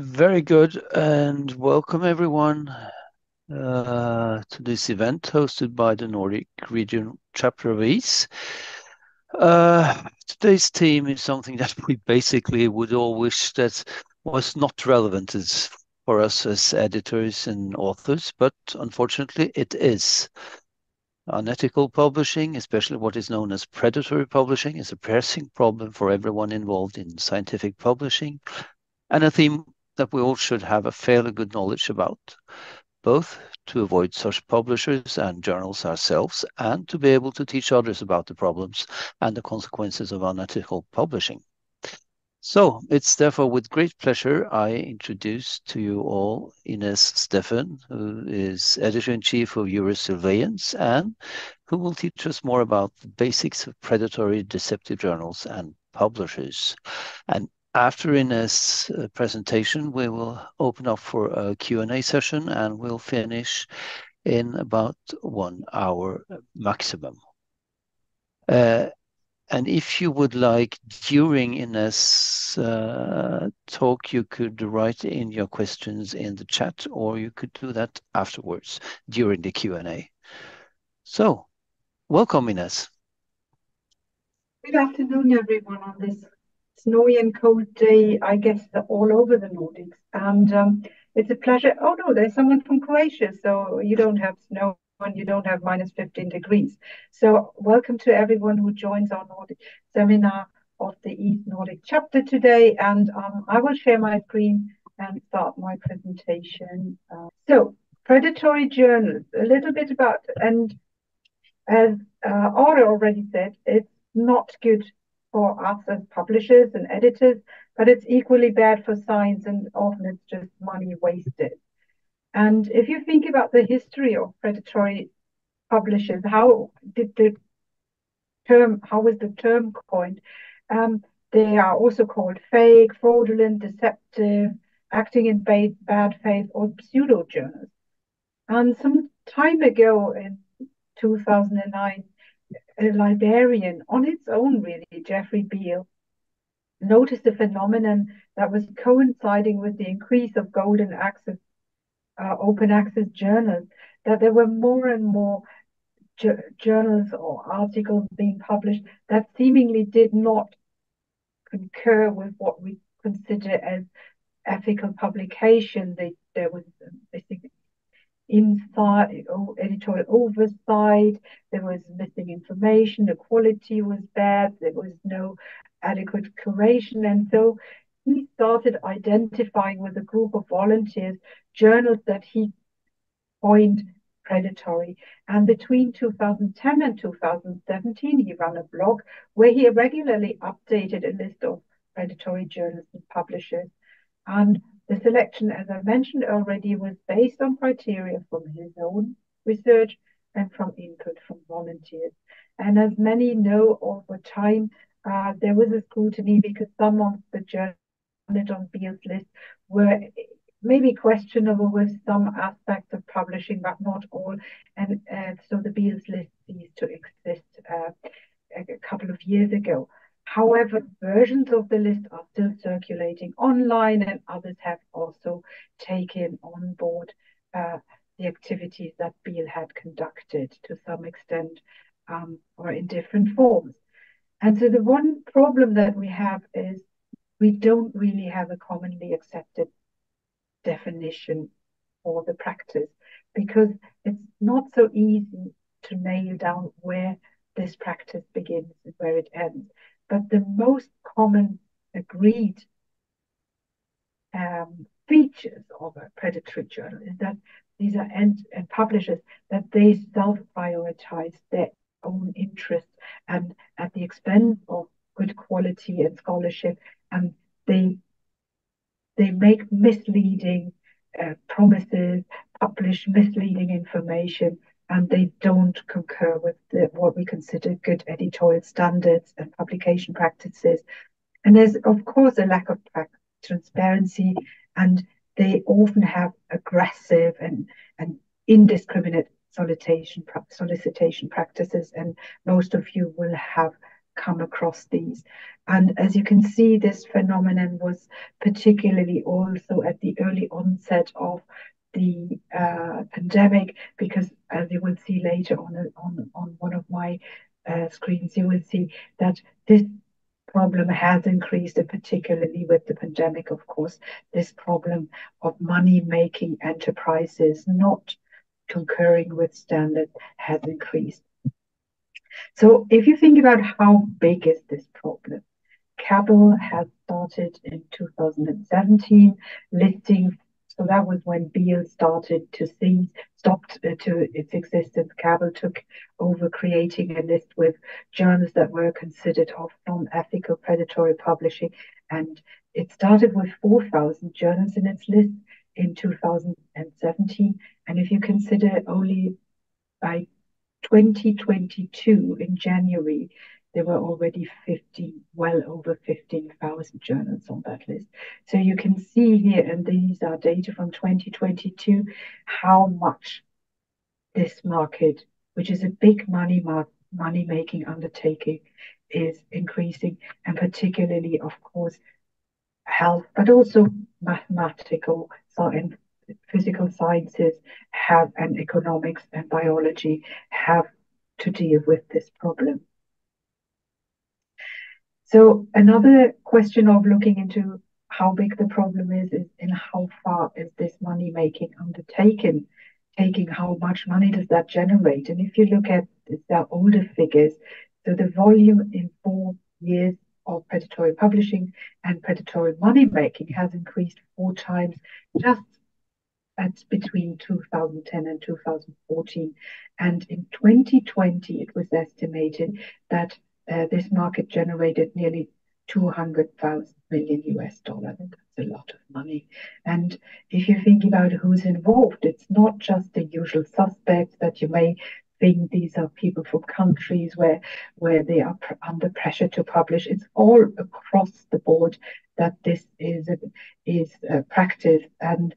Very good, and welcome everyone to this event hosted by the Nordic Region Chapter of EASE. Today's theme is something that we basically would all wish that was not relevant for us as editors and authors, but unfortunately it is. Unethical publishing, especially what is known as predatory publishing, is a pressing problem for everyone involved in scientific publishing, and a theme that we all should have a fairly good knowledge about, both to avoid such publishers and journals ourselves, and to be able to teach others about the problems and the consequences of unethical publishing. So it's therefore with great pleasure I introduce to you all Ines Steffen, who is Editor-in-Chief of Eurosurveillance and who will teach us more about the basics of predatory, deceptive journals and publishers. And after Ines' presentation, we will open up for a Q&A session, and we'll finish in about 1 hour maximum. And if you would like, during Ines' talk, you could write in your questions in the chat, or you could do that afterwards during the Q&A. So, welcome, Ines. Good afternoon, everyone, on this snowy and cold day, I guess, all over the Nordics. And it's a pleasure. Oh, no, there's someone from Croatia, so you don't have snow. When you don't have minus 15 degrees. So welcome to everyone who joins our Nordic seminar of the EASE Nordic Chapter today. And I will share my screen and start my presentation. So predatory journals, a little bit about, and as Aura already said, it's not good for us as publishers and editors, but it's equally bad for science, and often it's just money wasted. And if you think about the history of predatory publishers, how was the term coined? They are also called fake, fraudulent, deceptive, acting in bad faith, or pseudo journals. And some time ago in 2009, a librarian on its own, really, Jeffrey Beall, noticed a phenomenon that was coinciding with the increase of golden access. Open access journals, that there were more and more journals or articles being published that seemingly did not concur with what we consider as ethical publication. There was, I think, inside editorial oversight, there was missing information, the quality was bad, there was no adequate curation, and so he started identifying with a group of volunteers journals that he coined predatory. And between 2010 and 2017, he ran a blog where he regularly updated a list of predatory journals and publishers. And the selection, as I mentioned already, was based on criteria from his own research and from input from volunteers. And as many know, over time, there was a scrutiny because some of the journals on Beall's list were maybe questionable with some aspects of publishing, but not all. And so the Beall's list ceased to exist a couple of years ago. However, versions of the list are still circulating online, and others have also taken on board the activities that Beall had conducted to some extent or in different forms. And so the one problem that we have is we don't really have a commonly accepted definition for the practice, because it's not so easy to nail down where this practice begins and where it ends. But the most common agreed features of a predatory journal is that these are and publishers, that they self-prioritize their own interests and at the expense of good quality and scholarship, and they make misleading promises, publish misleading information, and they don't concur with what we consider good editorial standards and publication practices. And there's, of course, a lack of transparency, and they often have aggressive and indiscriminate solicitation practices. And most of you will have come across these. And as you can see, this phenomenon was particularly also at the early onset of the pandemic, because as you will see later on one of my screens, you will see that this problem has increased, and particularly with the pandemic, of course, this problem of money-making enterprises not concurring with standards has increased. So if you think about how big is this problem, Cabell has started in 2017 listing. So that was when Beall started to think, stopped to its existence. Cabell took over creating a list with journals that were considered of non-ethical predatory publishing. And it started with 4,000 journals in its list in 2017. And if you consider only by 2022, in January, there were already well over 15,000 journals on that list. So you can see here, and these are data from 2022, how much this market, which is a big money-making undertaking, is increasing, and particularly, of course, health, but also mathematical science, physical sciences have, and economics and biology have to deal with this problem. So another question of looking into how big the problem is and how far is this money making undertaken, how much money does that generate? And if you look at the older figures, so the volume in 4 years of predatory publishing and predatory money making has increased 4 times just between 2010 and 2014. And in 2020, it was estimated that this market generated nearly $200 million US. That's a lot of money. And if you think about who's involved, it's not just the usual suspects that you may think these are people from countries where they are under pressure to publish. It's all across the board that this is practiced. And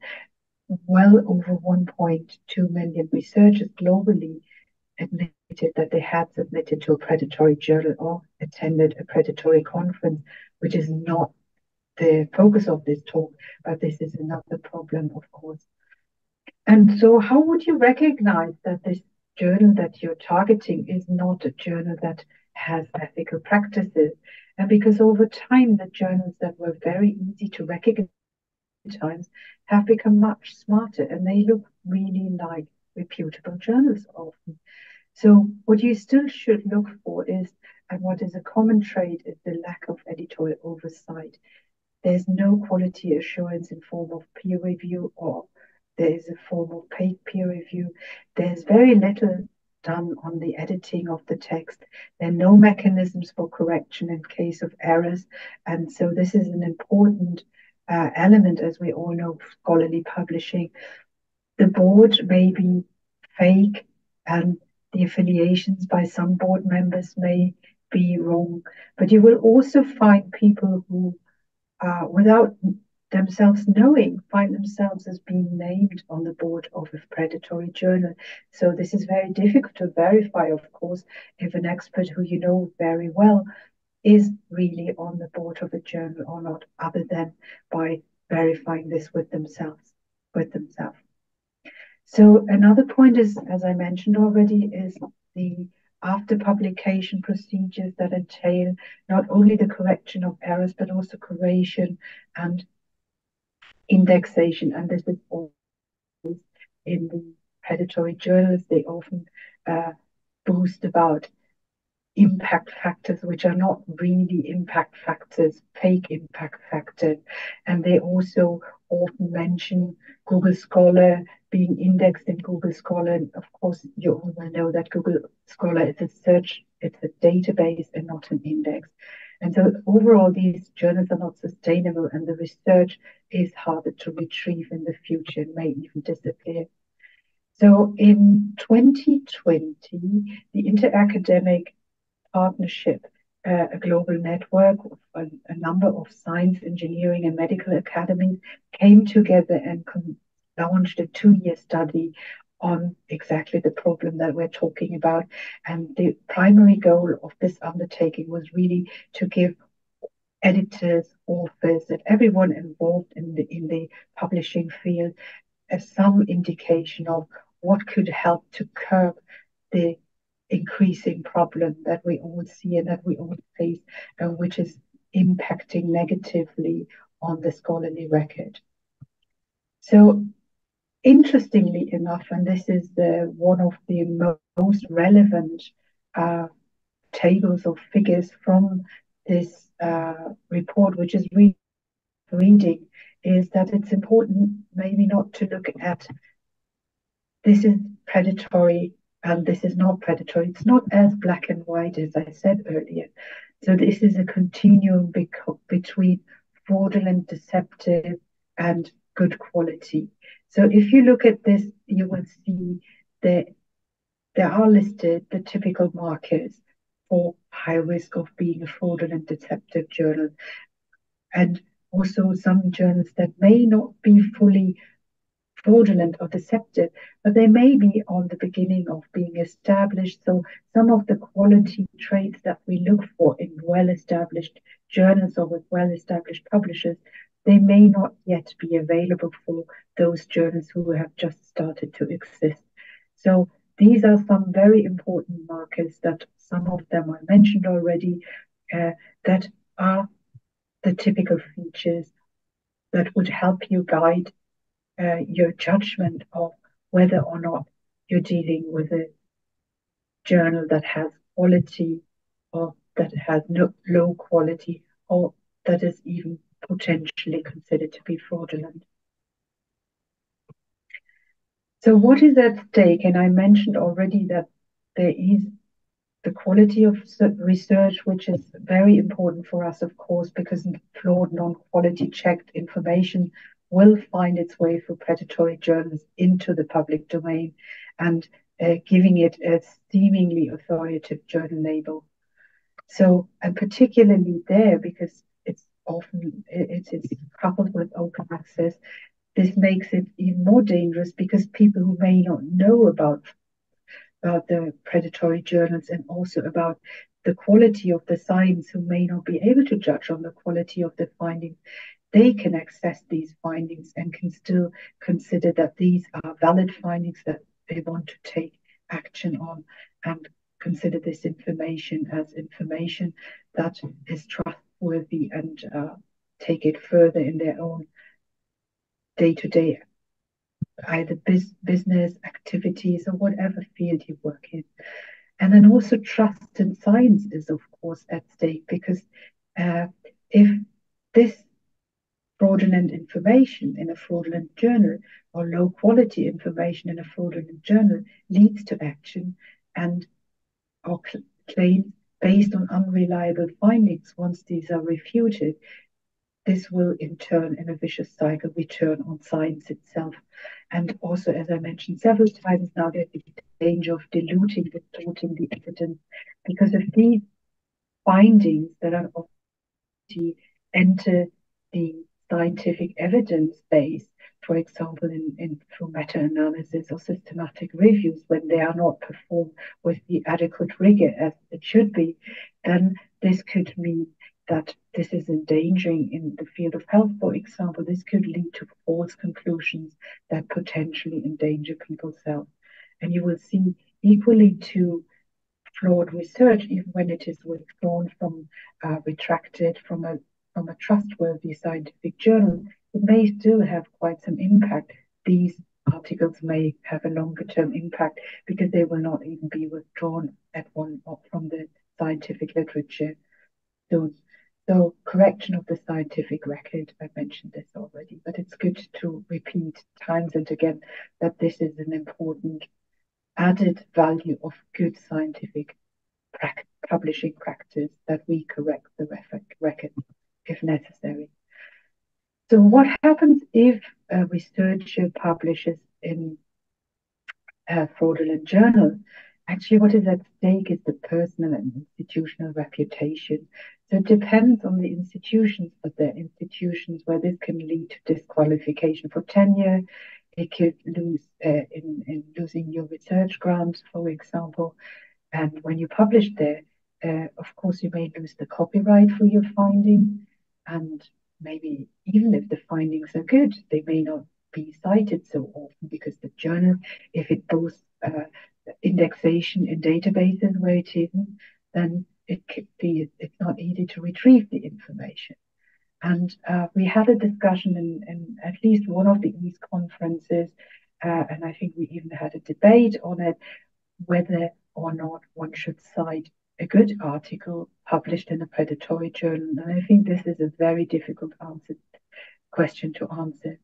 well over 1.2 million researchers globally admitted that they had submitted to a predatory journal or attended a predatory conference, which is not the focus of this talk, but this is another problem, of course. And so how would you recognize that this journal that you're targeting is not a journal that has ethical practices? And because over time, the journals that were very easy to recognize times have become much smarter, and they look really like reputable journals often. So what you still should look for is, and what is a common trait, is the lack of editorial oversight. There's no quality assurance in form of peer review, or there is a form of paid peer review. There's very little done on the editing of the text. There are no mechanisms for correction in case of errors. And so this is an important element, as we all know, scholarly publishing. The board may be fake, and the affiliations by some board members may be wrong. But you will also find people who, without themselves knowing, find themselves as being named on the board of a predatory journal. So this is very difficult to verify, of course, if an expert who you know very well is really on the board of a journal or not, other than by verifying this with themselves. So another point is, as I mentioned already, is the after publication procedures that entail not only the correction of errors, but also curation and indexation. And this is always in the predatory journals. They often boast about impact factors, which are not really impact factors, fake impact factors. And they also often mention Google Scholar being indexed in Google Scholar. And of course, you all will know that Google Scholar is a search, it's a database and not an index. And so overall, these journals are not sustainable, and the research is harder to retrieve in the future and may even disappear. So in 2020, the Interacademic Partnership, a global network of a number of science, engineering, and medical academies, came together and launched a 2-year study on exactly the problem that we're talking about. And the primary goal of this undertaking was really to give editors, authors, and everyone involved in the publishing field some indication of what could help to curb the increasing problem that we all see and that we all face, which is impacting negatively on the scholarly record. So interestingly enough, and this is one of the most relevant tables or figures from this report, which is reading, is that it's important maybe not to look at this is predatory and this is not predatory. It's not as black and white as I said earlier. So this is a continuum between fraudulent, deceptive, and good quality. So if you look at this, you will see that there are listed the typical markers for high risk of being a fraudulent, deceptive journal, and also some journals that may not be fully fraudulent or deceptive, but they may be on the beginning of being established. So some of the quality traits that we look for in well-established journals or with well-established publishers, they may not yet be available for those journals who have just started to exist. So these are some very important markers that some of them I mentioned already, that are the typical features that would help you guide your judgment of whether or not you're dealing with a journal that has quality or that has low quality or that is even potentially considered to be fraudulent. So what is at stake? And I mentioned already that there is the quality of research, which is very important for us, of course, because flawed, non-quality checked information will find its way through predatory journals into the public domain and giving it a seemingly authoritative journal label. So, and particularly there, because it's often, it is coupled with open access, this makes it even more dangerous because people who may not know about the predatory journals and also about the quality of the science, who may not be able to judge on the quality of the findings, they can access these findings and can still consider that these are valid findings that they want to take action on and consider this information as information that is trustworthy and take it further in their own day-to-day, either business activities or whatever field you work in. And then also trust in science is, of course, at stake, because if this fraudulent information in a fraudulent journal or low quality information in a fraudulent journal leads to action and or claims based on unreliable findings, once these are refuted, this will in turn, in a vicious cycle, return on science itself. And also, as I mentioned several times now, there's the danger of diluting, distorting the evidence, because if these findings that are obviously enter the scientific evidence base, for example, through meta-analysis or systematic reviews, when they are not performed with the adequate rigor as it should be, then this could mean that this is endangering in the field of health, for example. This could lead to false conclusions that potentially endanger people's health. And you will see equally to flawed research, even when it is withdrawn from, retracted from a trustworthy scientific journal, it may still have quite some impact. These articles may have a longer term impact because they will not even be withdrawn at one or from the scientific literature soon. So correction of the scientific record, I mentioned this already, but it's good to repeat times and again that this is an important added value of good scientific publishing practice, that we correct the record if necessary. So what happens if a researcher publishes in a fraudulent journal? Actually, what is at stake is the personal and institutional reputation. So it depends on the institutions, but there are institutions where this can lead to disqualification for tenure. they could lose in losing your research grants, for example. And when you publish there, of course, you may lose the copyright for your finding. And maybe even if the findings are good, they may not be cited so often because the journal, if it boasts indexation in databases where it isn't, then it could be, it's not easy to retrieve the information. And we had a discussion in at least one of the EASE conferences, and I think we even had a debate on it, whether or not one should cite a good article published in a predatory journal. And I think this is a very difficult question to answer.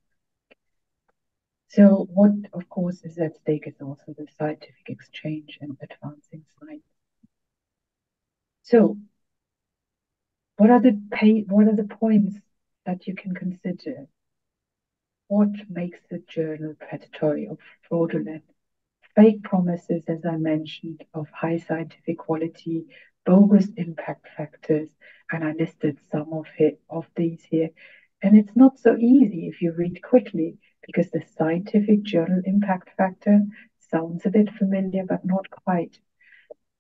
So what, of course, is at stake is also the scientific exchange and advancing science. So what are the points that you can consider? What makes the journal predatory or fraudulent? Fake promises, as I mentioned, of high scientific quality, bogus impact factors, and I listed some of these here. And it's not so easy if you read quickly, because the scientific journal impact factor sounds a bit familiar, but not quite.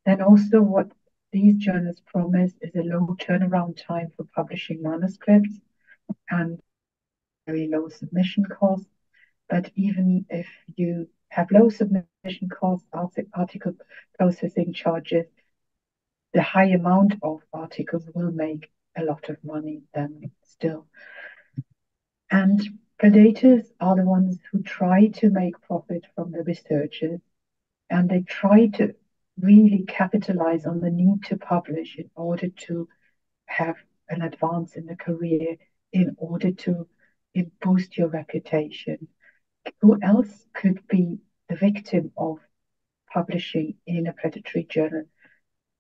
Then also what these journals promise is a low turnaround time for publishing manuscripts and very low submission costs. But even if you have low submission costs, article processing charges, the high amount of articles will make a lot of money then still. And predators are the ones who try to make profit from the researchers, and they try to really capitalize on the need to publish in order to have an advance in the career, in order to boost your reputation. Who else could be the victim of publishing in a predatory journal?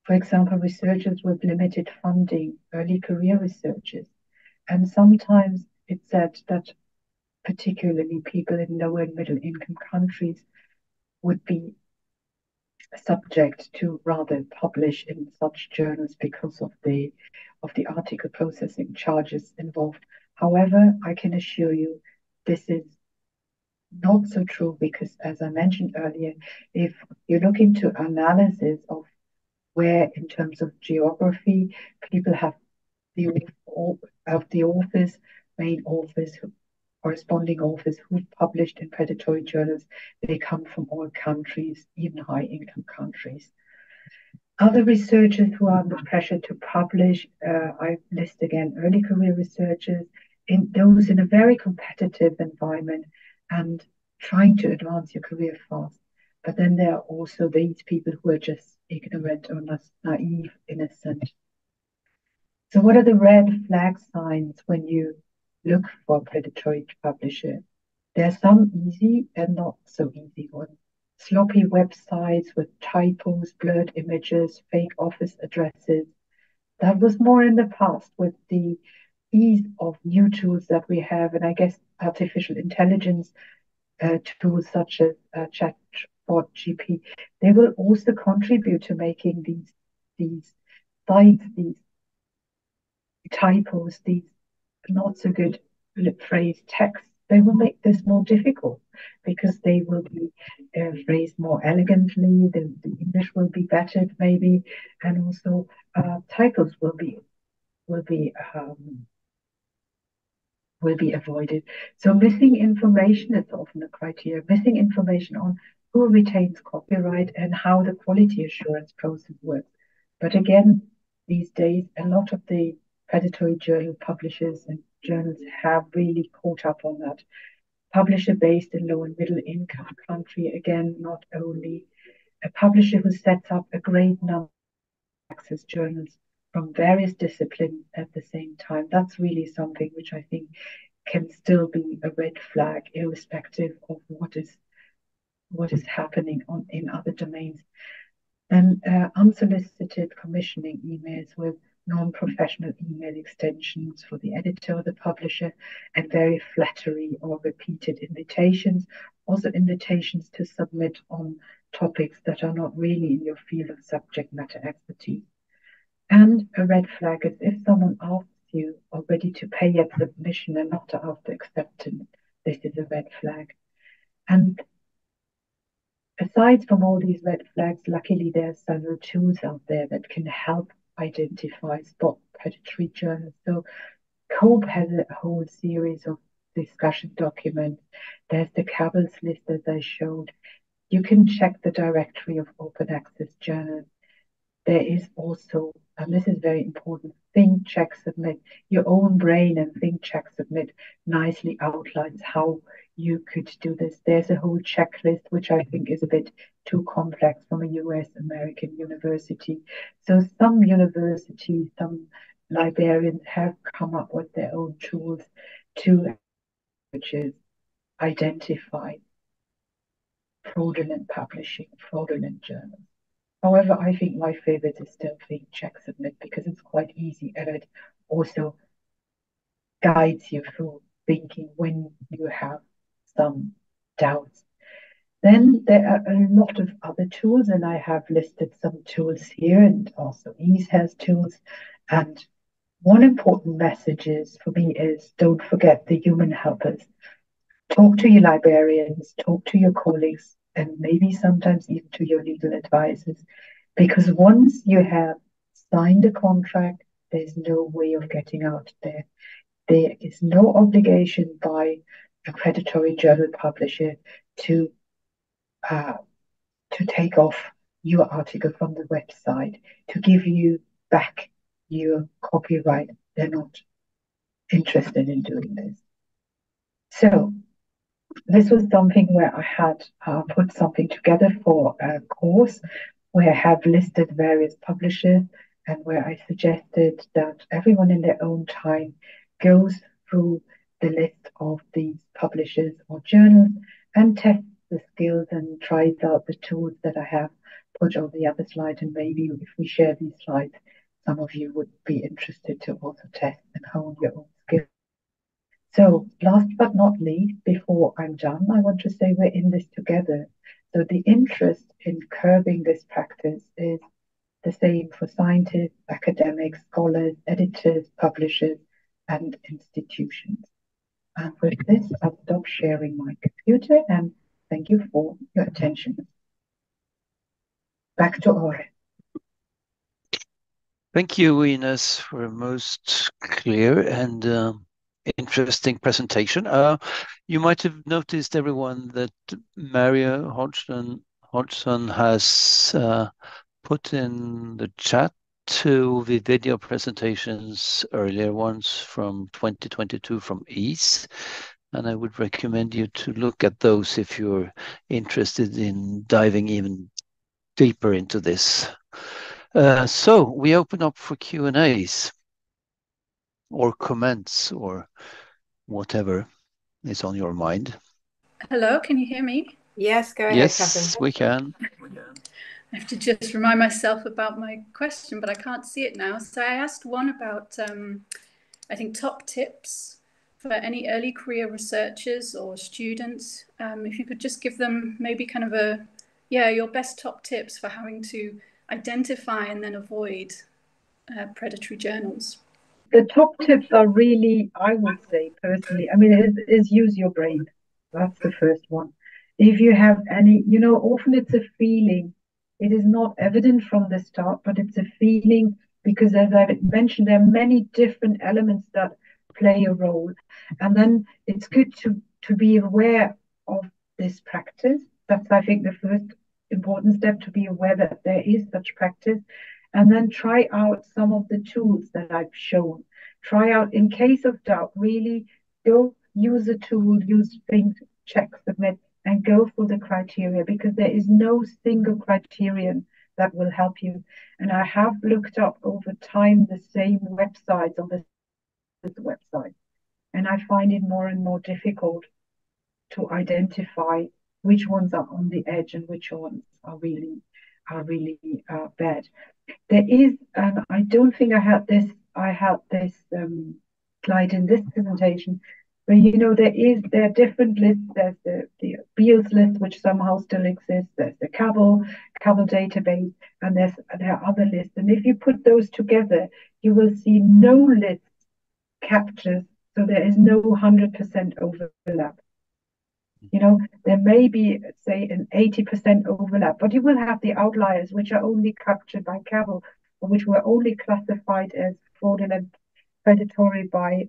For example, researchers with limited funding, early career researchers. And sometimes it's said that particularly people in lower and middle income countries would be subject to rather publish in such journals because of the article processing charges involved. However, I can assure you this is not so true, because as I mentioned earlier, if you look into analysis of where in terms of geography people have corresponding authors who published in predatory journals, they come from all countries, even high income countries. Other researchers who are under pressure to publish, I list again early career researchers, in those in a very competitive environment and trying to advance your career fast. But then there are also these people who are just ignorant or naive, innocent. So what are the red flag signs when you look for a predatory publisher? There are some easy and not so easy ones. Sloppy websites with typos, blurred images, fake office addresses. That was more in the past with the ease of new tools that we have, and I guess artificial intelligence tools such as chatbot GP, they will also contribute to making these sites, these typos, these not so good phrase text. They will make this more difficult because they will be phrased more elegantly. The English will be bettered maybe, and also titles will be avoided. So missing information is often a criteria. Missing information on who retains copyright and how the quality assurance process works. But again, these days, a lot of the predatory journal publishers and journals have really caught up on that. Publisher based in low and middle income country, again, not only a publisher who sets up a great number of access journals from various disciplines at the same time. That's really something which I think can still be a red flag, irrespective of what is happening in other domains. And unsolicited commissioning emails with non-professional email extensions for the editor or the publisher, and very flattery or repeated invitations. Also invitations to submit on topics that are not really in your field of subject matter expertise. And a red flag is if someone asks you already to pay at submission and not after acceptance. This is a red flag. And aside from all these red flags, luckily there's several tools out there that can help identify, spot predatory journals. So COPE has a whole series of discussion documents. There's the Cabell's list, as I showed. You can check the directory of open access journals. There is also, and this is very important, Think Check Submit. Your own brain and Think Check Submit nicely outlines how you could do this. There's a whole checklist, which I think is a bit too complex from a US American university. So some universities, some librarians have come up with their own tools to identify fraudulent publishing, fraudulent journals. However, I think my favorite is still Think Check Submit because it's quite easy and it also guides you through thinking when you have some doubts. Then there are a lot of other tools, and I have listed some tools here, and also EASE has tools. And one important message is for me is don't forget the human helpers. Talk to your librarians, talk to your colleagues, and maybe sometimes even to your legal advisors, because once you have signed a contract, there's no way of getting out there. There is no obligation by a predatory journal publisher to take off your article from the website, to give you back your copyright. They're not interested in doing this. So this was something where I had put something together for a course where I have listed various publishers and where I suggested that everyone in their own time goes through the list of these publishers or journals and tests the skills and tries out the tools that I have put on the other slide. And maybe if we share these slides, some of you would be interested to also test and hone your own skills. So last but not least, before I'm done, I want to say we're in this together. So the interest in curbing this practice is the same for scientists, academics, scholars, editors, publishers, and institutions. And with this, I'll stop sharing my computer and thank you for your attention. Back to Ore. Thank you, Ines, for a most clear and interesting presentation. You might have noticed, everyone, that Maria Hodgson has put in the chat to the video presentations, earlier ones from 2022 from EASE, and I would recommend you to look at those if you're interested in diving even deeper into this. So we open up for Q&As. Or comments or whatever is on your mind. Hello, can you hear me? Yes, go ahead. Yes, we can. I have to just remind myself about my question, but I can't see it now. So I asked one about, I think, top tips for any early career researchers or students. If you could just give them maybe kind of a, your best top tips for having to identify and then avoid predatory journals. The top tips are really, I would say personally, I mean, is use your brain. That's the first one. If you have any, you know, often it's a feeling. It is not evident from the start, but it's a feeling because, as I mentioned, there are many different elements that play a role. And then it's good to be aware of this practice. That's, I think, the first important step, to be aware that there is such practice. And then try out some of the tools that I've shown. Try out, in case of doubt, really go use a tool, use Think Check Submit, and go for the criteria, because there is no single criterion that will help you. And I have looked up over time the same websites on the website, and I find it more and more difficult to identify which ones are on the edge and which ones are really bad. There is, and I don't think I had this slide in this presentation, but you know, there are different lists. There's the Beall's list, which somehow still exists. There's the Cabell database, and there are other lists. And if you put those together, you will see no list captures, so there is no 100% overlap. You know, there may be, say, an 80% overlap, but you will have the outliers, which are only captured by Cabell, which were only classified as fraudulent predatory by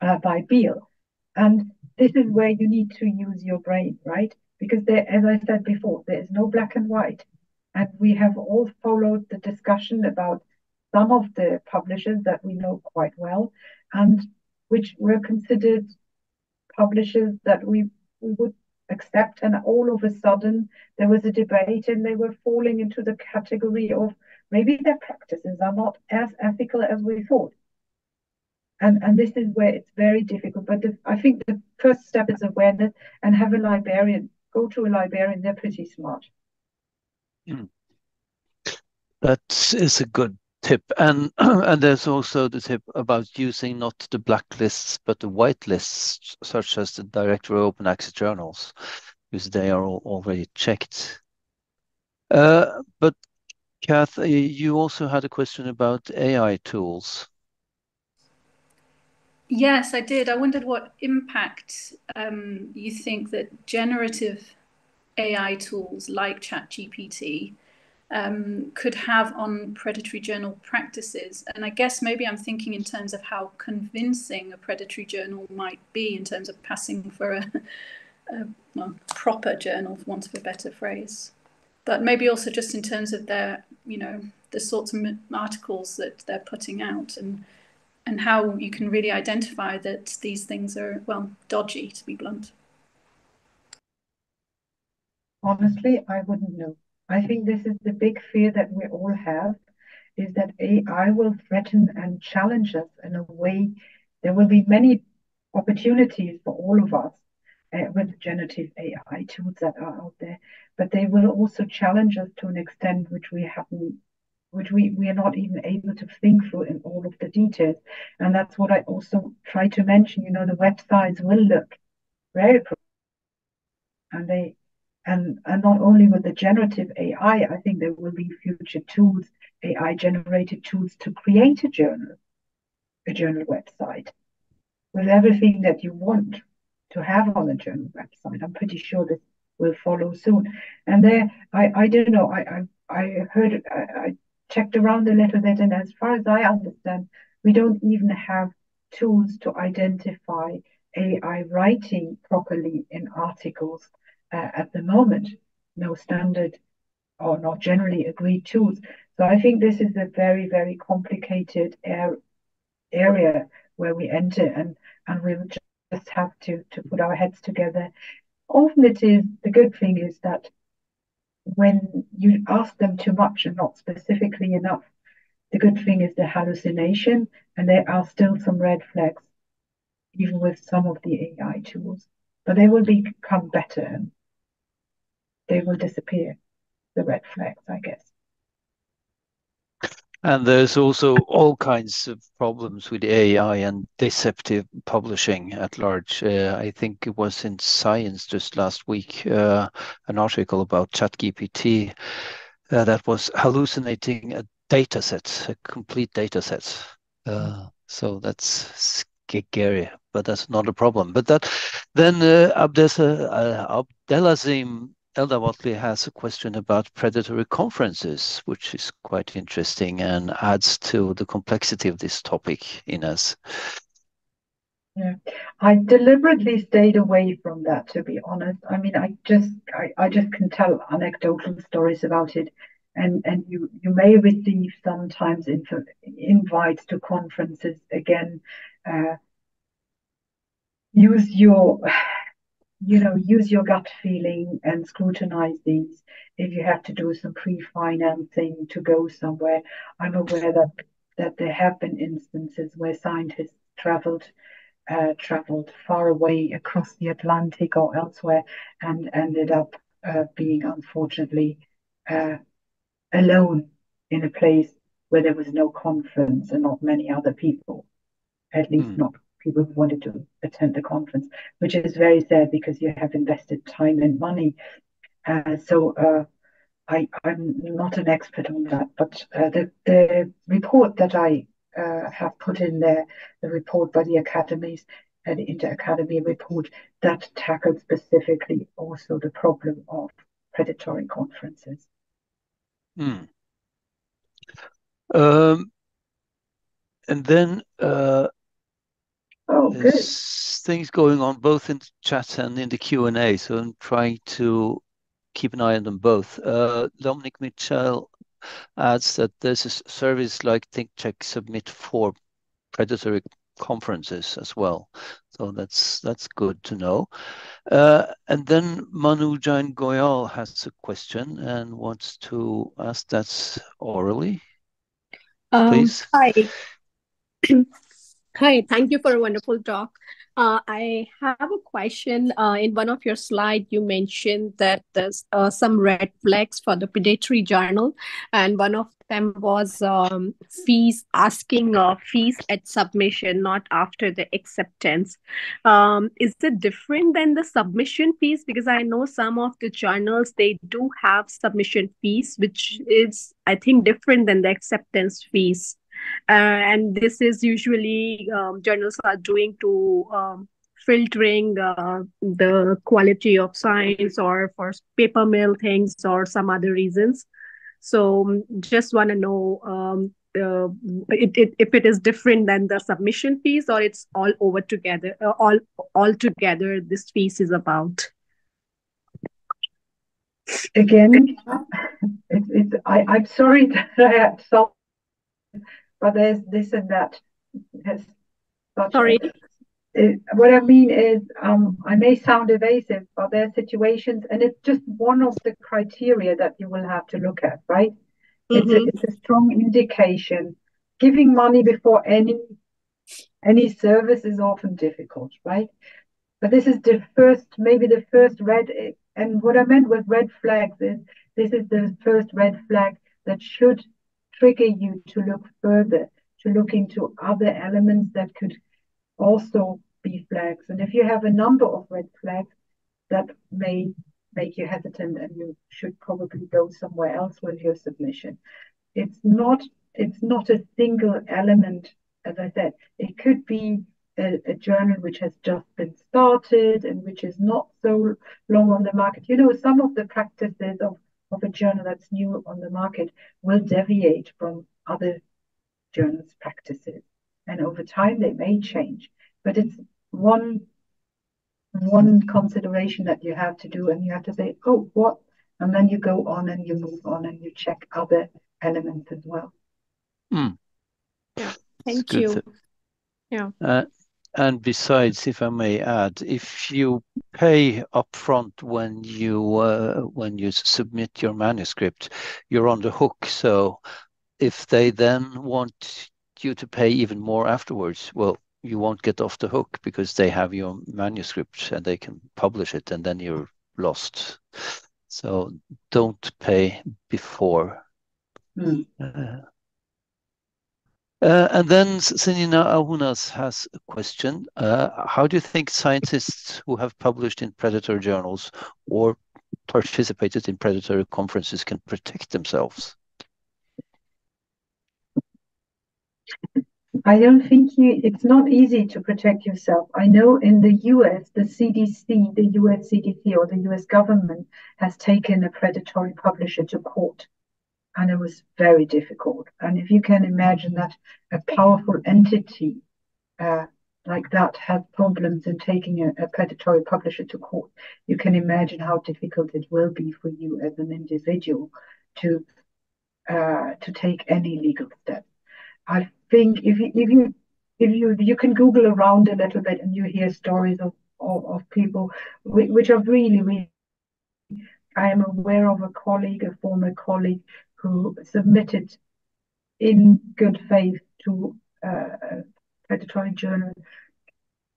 Beall. And this is where you need to use your brain, right? Because there, as I said before, there is no black and white. And we have all followed the discussion about some of the publishers that we know quite well, and which were considered publishers that we would accept. And all of a sudden, there was a debate and they were falling into the category of maybe their practices are not as ethical as we thought. And this is where it's very difficult. But I think the first step is awareness, and have a librarian. Go to a librarian, they're pretty smart. Mm. That is a good tip. And there's also the tip about using not the blacklists, but the whitelists, such as the directory open access journals, because they are all already checked. But Kath, you also had a question about AI tools. Yes, I did. I wondered what impact you think that generative AI tools like ChatGPT could have on predatory journal practices. And I guess maybe I'm thinking in terms of how convincing a predatory journal might be in terms of passing for a proper journal, for want of a better phrase. But maybe also just in terms of their, you know, the sorts of articles that they're putting out, and how you can really identify that these things are, well, dodgy, to be blunt. Honestly, I wouldn't know. I think this is the big fear that we all have, is that AI will threaten and challenge us in a way. There will be many opportunities for all of us with generative AI tools that are out there, but they will also challenge us to an extent which we haven't, which we are not even able to think through in all of the details. And that's what I also try to mention. You know, the websites will look very pro, and they and not only with the generative AI, I think there will be future tools, AI generated tools to create a journal website with everything that you want to have on a journal website. I'm pretty sure this will follow soon. And there, I don't know, I heard, I checked around a little bit, and as far as I understand, we don't even have tools to identify AI writing properly in articles at the moment. No standard or not generally agreed tools. So I think this is a very, very complicated area where we enter, and we'll just have to put our heads together. Often it is, the good thing is that when you ask them too much and not specifically enough, the good thing is the hallucination, and there are still some red flags, even with some of the AI tools. But they will become better, and they will disappear, the red flags, I guess. And there's also all kinds of problems with AI and deceptive publishing at large. I think it was in Science just last week, an article about ChatGPT that was hallucinating a data set, a complete data set. So that's scary, but that's not a problem. But that then Abdelazim Eldawatli has a question about predatory conferences, which is quite interesting and adds to the complexity of this topic, Ines. Yeah, I deliberately stayed away from that, to be honest. I mean, I just can tell anecdotal stories about it, and you may receive sometimes invites to conferences. Again, use your use your gut feeling and scrutinize these. If you have to do some pre-financing to go somewhere, I'm aware that there have been instances where scientists traveled far away across the Atlantic or elsewhere, and ended up being unfortunately alone in a place where there was no conference and not many other people, at least not people who wanted to attend the conference, which is very sad because you have invested time and money. So I'm not an expert on that, but the report that I have put in there, the report by the academies, an interacademy report that tackled specifically also the problem of predatory conferences. Hmm. And then there's things going on both in the chat and in the Q&A, so I'm trying to keep an eye on them both. Dominic Mitchell adds that there's a service like Think Check Submit for predatory conferences as well, so that's good to know. And then Manu Jain Goyal has a question and wants to ask that orally. Please. Hi, thank you for a wonderful talk. I have a question. In one of your slides, you mentioned that there's some red flags for the predatory journal, and one of them was fees, asking fees at submission, not after the acceptance. Is it different than the submission fees? Because I know some of the journals, they do have submission fees, which is, I think, different than the acceptance fees. And this is usually journals are doing to filtering the quality of science or for paper mill things or some other reasons. So just want to know if it is different than the submission fees, or it's all over together, all together this fees is about. Again, I'm sorry that I had so. But there's this and that. Sorry. What I mean is, I may sound evasive, but there are situations, and it's just one of the criteria that you will have to look at, right? Mm-hmm. It's a strong indication. Giving money before any service is often difficult, right? But this is the first, maybe the first red, and what I meant with red flags is, this is the first red flag that should trigger you to look further, to look into other elements that could also be flags. And if you have a number of red flags, that may make you hesitant, and you should probably go somewhere else with your submission. It's not a single element, as I said. It could be a journal which has just been started and which is not so long on the market. You know, some of the practices of a journal that's new on the market will deviate from other journals' practices, and over time they may change. But it's one consideration that you have to do, and you have to say, oh, what? And then you go on and you move on and you check other elements as well. Mm. Yeah. Thank you. Yeah. And besides, if I may add, if you pay upfront when you submit your manuscript, you're on the hook. So if they then want you to pay even more afterwards, well, you won't get off the hook because they have your manuscript and they can publish it, and then you're lost. So don't pay before. Mm. And then Senina Ahunas has a question. How do you think scientists who have published in predatory journals or participated in predatory conferences can protect themselves? I don't think it's not easy to protect yourself. I know in the US, the US CDC or the US government has taken a predatory publisher to court. And it was very difficult. And if you can imagine that a powerful entity like that has problems in taking a predatory publisher to court, you can imagine how difficult it will be for you as an individual to take any legal step. I think if you can Google around a little bit, and you hear stories of people which are really, really. I am aware of a former colleague, who submitted in good faith to a predatory journal.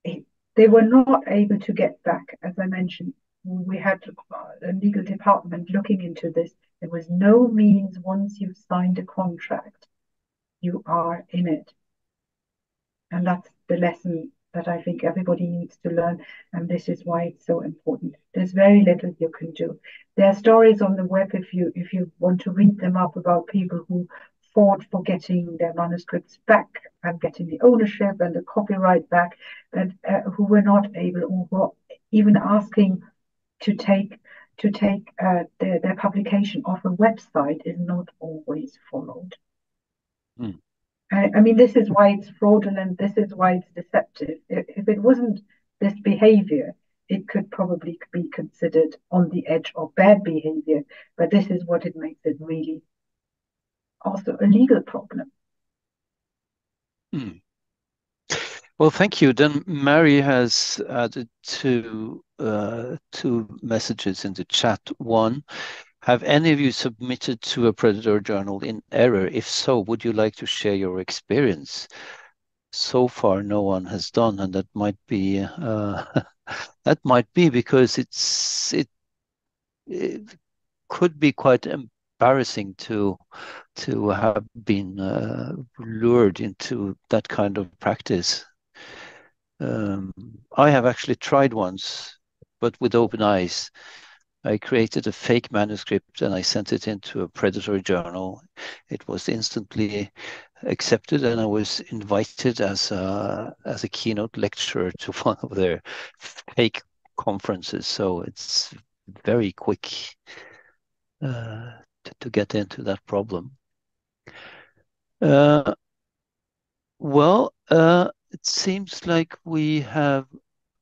They were not able to get back. As I mentioned, we had a legal department looking into this. There was no means, once you've signed a contract, you are in it. And that's the lesson that I think everybody needs to learn, and this is why it's so important. There's very little you can do. There are stories on the web if you want to read them up about people who fought for getting their manuscripts back and getting the ownership and the copyright back, and who were not able or were even asking to take their publication off a website is not always followed. Mm. I mean, this is why it's fraudulent, this is why it's deceptive. If it wasn't this behavior, it could probably be considered on the edge of bad behavior, but this is what it makes it really also a legal problem. Mm. Well, thank you. Then Mary has added two messages in the chat. One, have any of you submitted to a Predator journal in error? If so, would you like to share your experience? So far, no one has done, and that might be because it could be quite embarrassing to have been lured into that kind of practice. I have actually tried once, but with open eyes. I created a fake manuscript and I sent it into a Predator journal. It was instantly accepted, and I was invited as a keynote lecturer to one of their fake conferences. So it's very quick to get into that problem. It seems like we have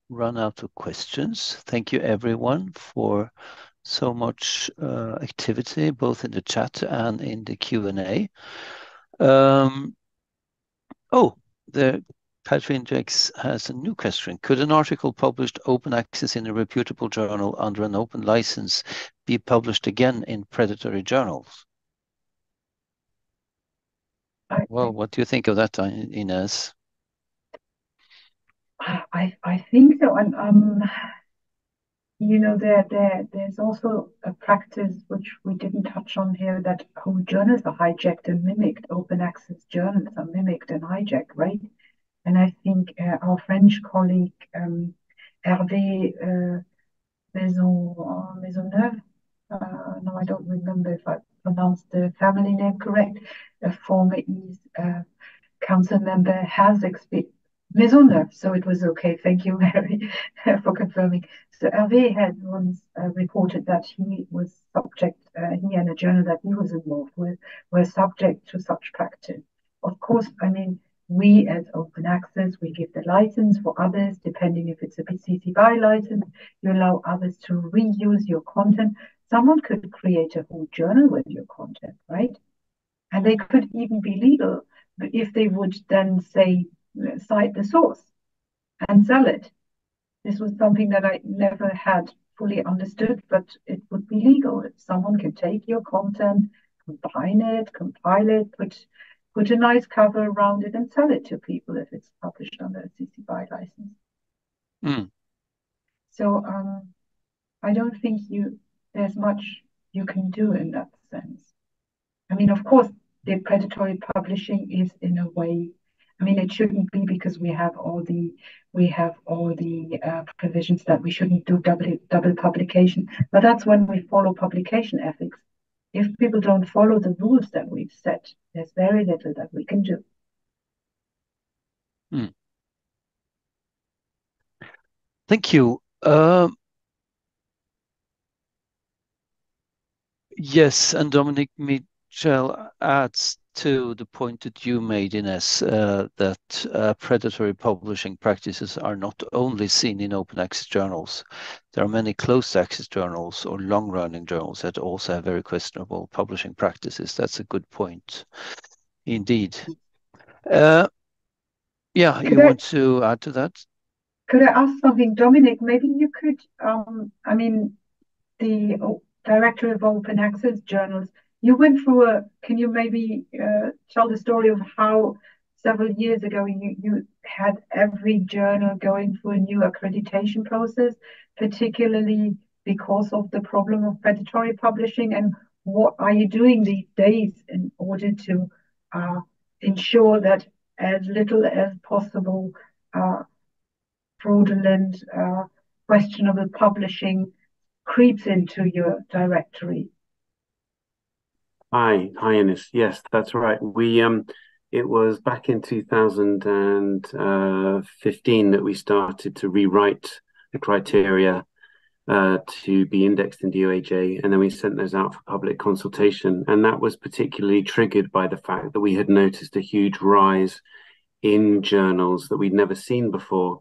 run out of questions. Thank you everyone for so much activity, both in the chat and in the Q&A. Catherine Jakes has a new question. Could an article published open access in a reputable journal under an open license be published again in predatory journals? Well, what do you think of that, Inez? I think so, and you know, there's also a practice which we didn't touch on here, that whole journals are hijacked and mimicked. Open access journals are mimicked and hijacked, right? And I think our French colleague Hervé Maisonneuve, no, I don't remember if I pronounced the family name correct, a former EASE council member has experienced Maisonneuve, so it was okay. Thank you, Mary, for confirming. So Hervé had once reported that he and a journal that he was involved with were subject to such practice. Of course, I mean, we as open access, we give the license for others, depending if it's a BCC BY license, you allow others to reuse your content. Someone could create a whole journal with your content, right? And they could even be legal, but if they would then say, cite the source and sell it. This was something that I never had fully understood, but it would be legal. If someone can take your content, combine it, compile it, put a nice cover around it and sell it to people if it's published under a CC BY license. Mm. So I don't think there's much you can do in that sense. I mean, of course, the predatory publishing is in a way, I mean, it shouldn't be, because we have all the provisions that we shouldn't do double publication. But that's when we follow publication ethics. If people don't follow the rules that we've set, there's very little that we can do. Hmm. Thank you. Yes, and Dominic Mitchell adds to the point that you made, Ines, that predatory publishing practices are not only seen in open access journals. There are many closed access journals or long-running journals that also have very questionable publishing practices. That's a good point, indeed. Want to add to that? Could I ask something, Dominic? Maybe you could, the Director of Open Access Journals, you went through can you maybe tell the story of how several years ago you had every journal going through a new accreditation process, particularly because of the problem of predatory publishing, and what are you doing these days in order to ensure that as little as possible fraudulent, questionable publishing creeps into your directory? Hi, Innes. Yes, that's right. We it was back in 2015 that we started to rewrite the criteria to be indexed in DOAJ, and then we sent those out for public consultation. And that was particularly triggered by the fact that we had noticed a huge rise in journals that we'd never seen before,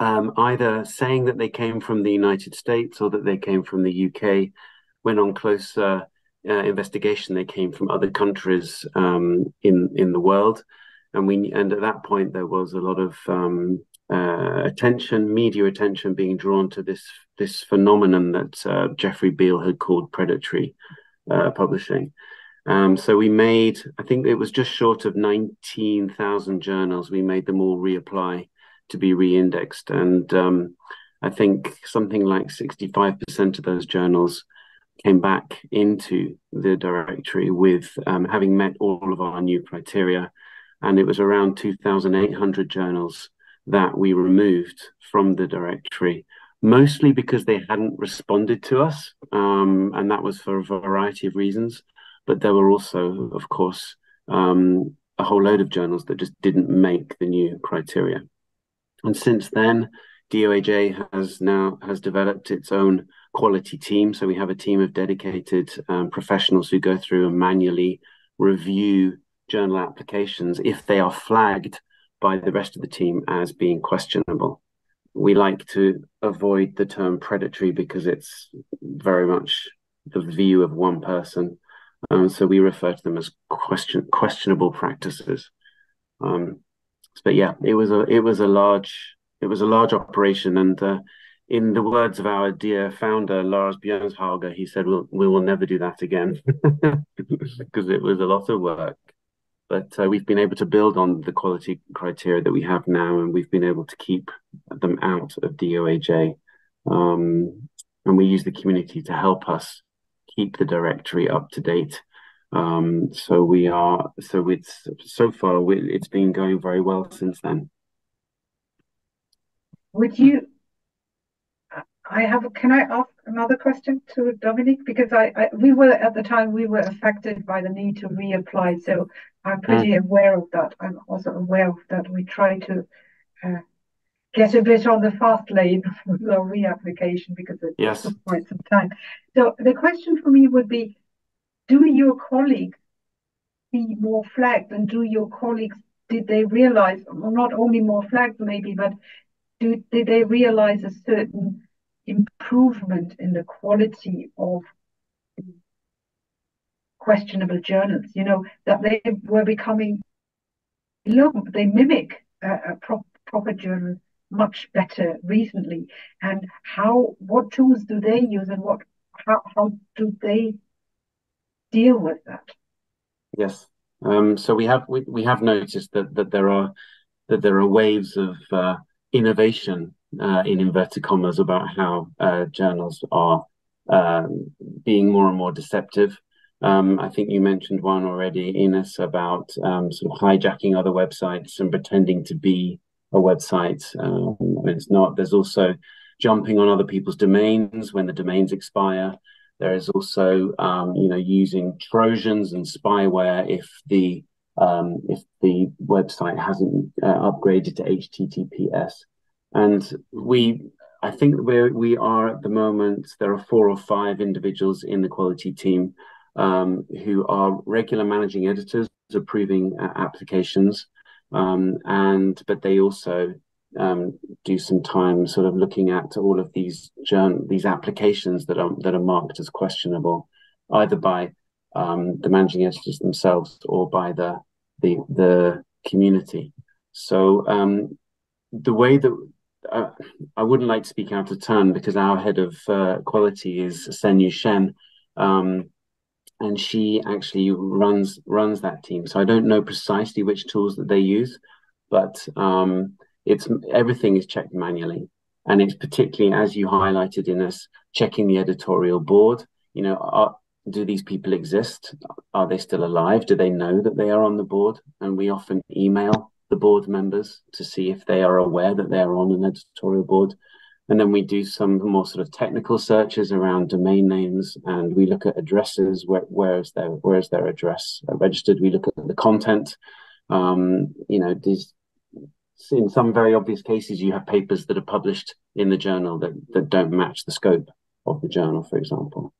either saying that they came from the United States or that they came from the UK. When on closer investigation, they came from other countries in the world. And at that point, there was a lot of attention, media attention being drawn to this phenomenon that Jeffrey Beall had called predatory publishing. So we made, I think it was just short of 19,000 journals. We made them all reapply to be re-indexed. And I think something like 65% of those journals came back into the directory with having met all of our new criteria. And it was around 2,800 journals that we removed from the directory, mostly because they hadn't responded to us, and that was for a variety of reasons. But there were also, of course, a whole load of journals that just didn't make the new criteria. And since then, DOAJ has developed its own quality team. So we have a team of dedicated professionals who go through and manually review journal applications if they are flagged by the rest of the team as being questionable. We like to avoid the term predatory because it's very much the view of one person. So we refer to them as questionable practices. But yeah, it was a large operation. And in the words of our dear founder, Lars Bjørnshager, he said, we will never do that again because it was a lot of work. But we've been able to build on the quality criteria that we have now, and we've been able to keep them out of DOAJ. And we use the community to help us keep the directory up to date. So far it's been going very well since then. Can I ask another question to Dominic? Because we were affected by the need to reapply. So I'm pretty aware of that. I'm also aware of that. We try to get a bit on the fast lane with our reapplication because it took quite some time. So the question for me would be, do your colleagues see more flagged, and do your colleagues, did they realize, not only more flagged maybe, but did they realize a certain improvement in the quality of questionable journals, you know, that they were becoming, they mimic a proper journal much better recently? And what tools do they use, and how do they deal with that? Yes, so we have noticed that there are waves of innovation, in inverted commas, about how journals are being more and more deceptive. I think you mentioned one already, Innes, about sort of hijacking other websites and pretending to be a website when it's not. There's also jumping on other people's domains when the domains expire. There is also using Trojans and spyware if the website hasn't upgraded to HTTPS. And I think we are at the moment, there are 4 or 5 individuals in the quality team who are regular managing editors approving applications. But they also do some time sort of looking at all of these applications that are marked as questionable, either by the managing editors themselves or by the community. So the way that I wouldn't like to speak out of turn, because our head of quality is Sen Yu Shen, and she actually runs that team. So I don't know precisely which tools that they use, but everything is checked manually, and it's particularly, as you highlighted, Innes, checking the editorial board. You know, do these people exist? Are they still alive? Do they know that they are on the board? And we often email the board members to see if they are aware that they are on an editorial board. And then we do some more sort of technical searches around domain names, and we look at addresses, where is their address registered. We look at the content. You know, these, in some very obvious cases, you have papers that are published in the journal that don't match the scope of the journal, for example.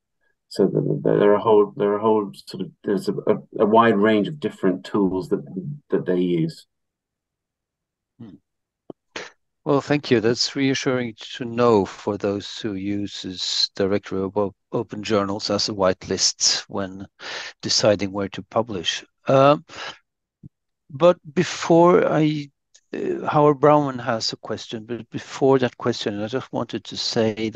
So there are a whole sort of, there's a wide range of different tools that they use. Well, thank you. That's reassuring to know for those who use directory of open journals as a whitelist when deciding where to publish. But before I, Howard Brown has a question, but before that question, I just wanted to say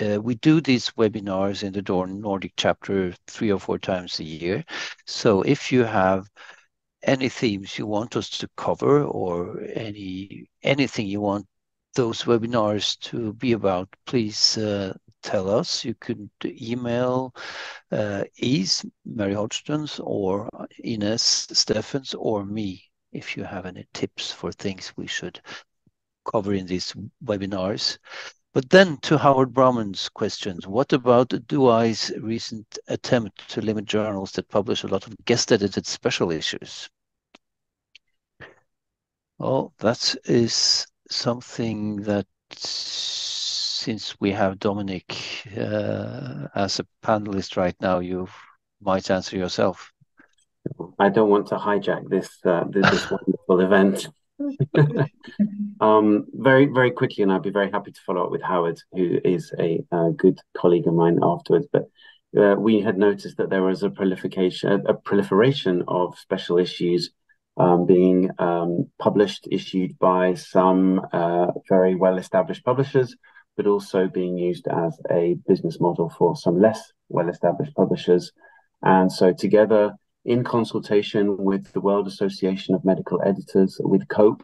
that we do these webinars in the Nordic chapter 3 or 4 times a year. So if you have any themes you want us to cover, or anything you want those webinars to be about, please tell us. You could email EASE, Mary Hodgstons, or Ines Steffens, or me, if you have any tips for things we should cover in these webinars. But then to Howard Brown's questions, what about DOAJ's recent attempt to limit journals that publish a lot of guest-edited special issues? Well, that is something that, since we have Dominic as a panelist right now, you might answer yourself. I don't want to hijack this wonderful event. Very, very quickly, and I'd be very happy to follow up with Howard, who is a good colleague of mine afterwards, but we had noticed that there was a proliferation of special issues being published, issued by some very well-established publishers, but also being used as a business model for some less well-established publishers. And so together, in consultation with the World Association of Medical Editors, with COPE,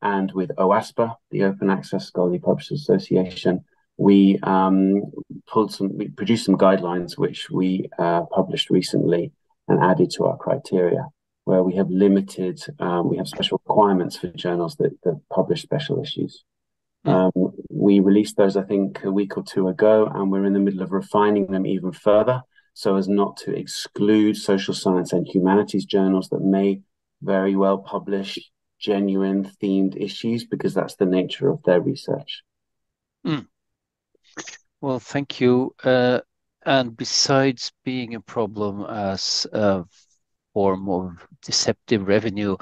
and with OASPA, the Open Access Scholarly Publishers Association, we produced some guidelines which we published recently and added to our criteria, where we have limited, we have special requirements for journals that publish special issues. We released those, I think, a week or two ago, and we're in the middle of refining them even further, so as not to exclude social science and humanities journals that may very well publish genuine themed issues, because that's the nature of their research. Well, thank you. And besides being a problem as a form of deceptive revenue,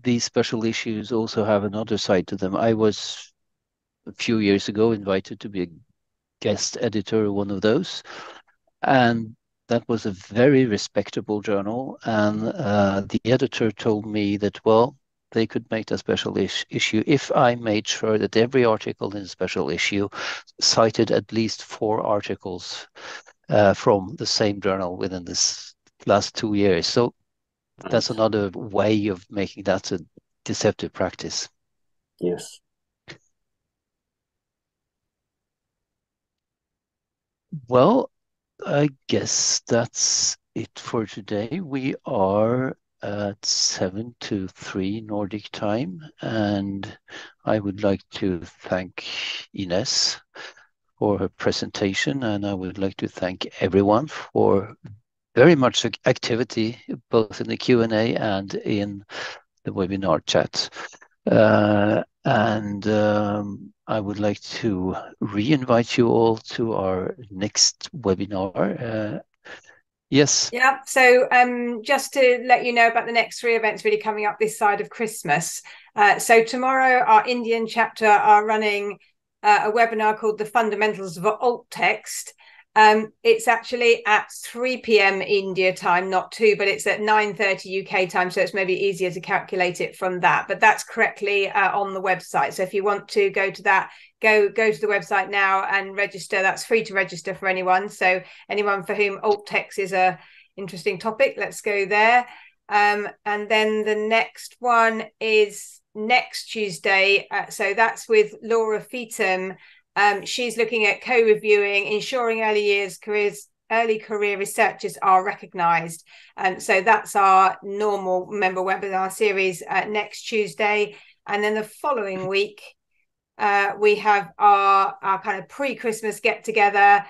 these special issues also have another side to them. I was a few years ago invited to be a guest editor of one of those, and that was a very respectable journal, and the editor told me that, well, they could make a special issue if I made sure that every article in the special issue cited at least 4 articles from the same journal within this last 2 years. So that's another way of making that a deceptive practice. Yes. Well, I guess that's it for today. We are at 7:03 Nordic time, and I would like to thank Ines for her presentation, and I would like to thank everyone for very much activity, both in the Q&A and in the webinar chat. I would like to re-invite you all to our next webinar. Yes. Yeah. So just to let you know about the next 3 events really coming up this side of Christmas. So tomorrow, our Indian chapter are running a webinar called The Fundamentals of Alt Text. It's actually at 3 p.m. India time, not 2, but it's at 9:30 UK time. So it's maybe easier to calculate it from that. But that's correctly on the website. So if you want to go to that, go to the website now and register. That's free to register for anyone. So anyone for whom alt text is an interesting topic, let's go there. And then the next one is next Tuesday. So that's with Laura Feetham. She's looking at co-reviewing, ensuring early career researchers are recognised. So that's our normal member webinar series next Tuesday. And then the following week, we have our kind of pre-Christmas get-together,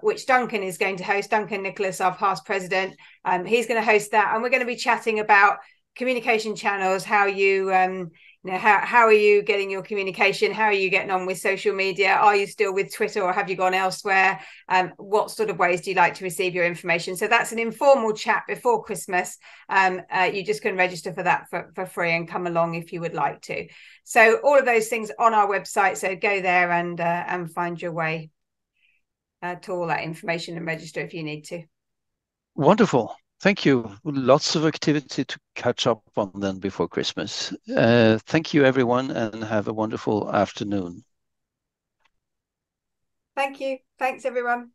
which Duncan is going to host. Duncan Nicholas, our past president, he's going to host that. And we're going to be chatting about communication channels, how you... how are you getting your communication? How are you getting on with social media? Are you still with Twitter or have you gone elsewhere? What sort of ways do you like to receive your information? So that's an informal chat before Christmas. You just can register for that for free and come along if you would like to. So all of those things on our website. So go there and find your way to all that information and register if you need to. Wonderful. Thank you. Lots of activity to catch up on then before Christmas. Thank you, everyone, and have a wonderful afternoon. Thank you. Thanks, everyone.